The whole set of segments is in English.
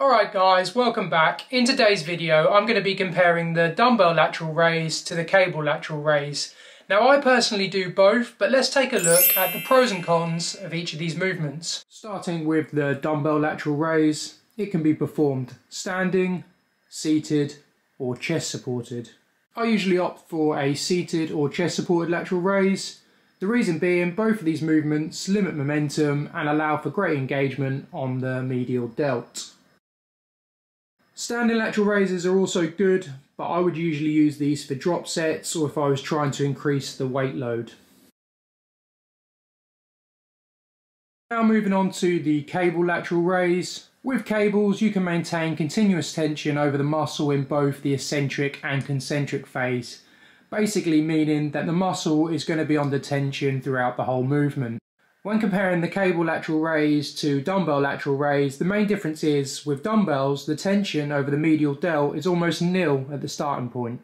Alright guys, welcome back. In today's video I'm going to be comparing the dumbbell lateral raise to the cable lateral raise. Now I personally do both, but let's take a look at the pros and cons of each of these movements. Starting with the dumbbell lateral raise, it can be performed standing, seated or chest supported. I usually opt for a seated or chest supported lateral raise. The reason being both of these movements limit momentum and allow for great engagement on the medial delt. Standing lateral raises are also good, but I would usually use these for drop sets or if I was trying to increase the weight load. Now moving on to the cable lateral raise. With cables you can maintain continuous tension over the muscle in both the eccentric and concentric phase, basically meaning that the muscle is going to be under tension throughout the whole movement. When comparing the cable lateral raise to dumbbell lateral raise, the main difference is, with dumbbells, the tension over the medial delt is almost nil at the starting point.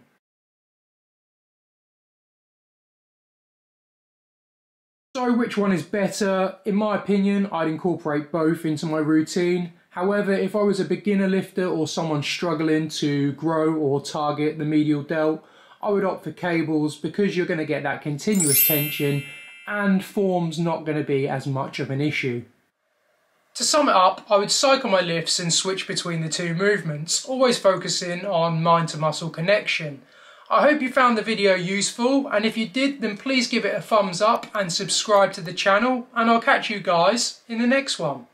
So which one is better? In my opinion, I'd incorporate both into my routine. However, if I was a beginner lifter or someone struggling to grow or target the medial delt, I would opt for cables because you're going to get that continuous tension and form's not going to be as much of an issue. To sum it up, I would cycle my lifts and switch between the two movements, always focusing on mind to muscle connection. I hope you found the video useful, and if you did then please give it a thumbs up and subscribe to the channel, and I'll catch you guys in the next one.